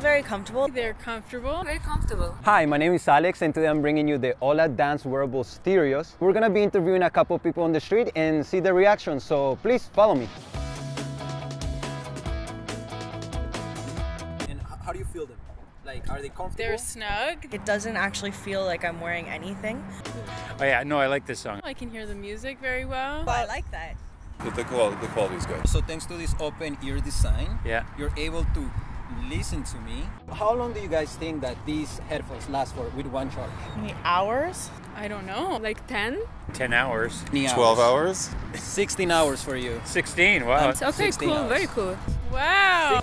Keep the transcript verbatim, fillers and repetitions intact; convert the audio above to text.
very comfortable. They're comfortable. Very comfortable. Hi, my name is Alex and today I'm bringing you the Oladance wearable stereos. We're going to be interviewing a couple people on the street and see their reactions, so please follow me. And how do you feel them? Like, are they comfortable? They're snug. It doesn't actually feel like I'm wearing anything. Oh yeah, no, I like this song. I can hear the music very well. Well, I like that. The, the quality is good. So thanks to this open ear design, yeah, you're able to listen to me. How long do you guys think that these headphones last for with one charge? Many hours? I don't know, like ten? ten hours. twelve hours? sixteen hours for you. sixteen, wow. Um, okay, sixteen cool, hours. Very cool. Wow.